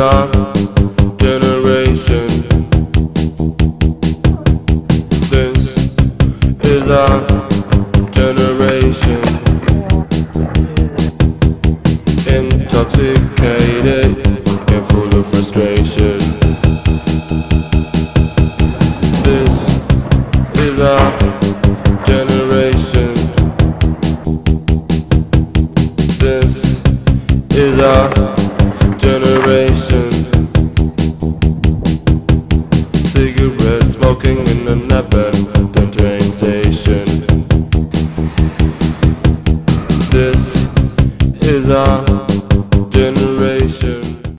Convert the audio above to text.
our generation. This is our generation. Intoxicated and full of frustration.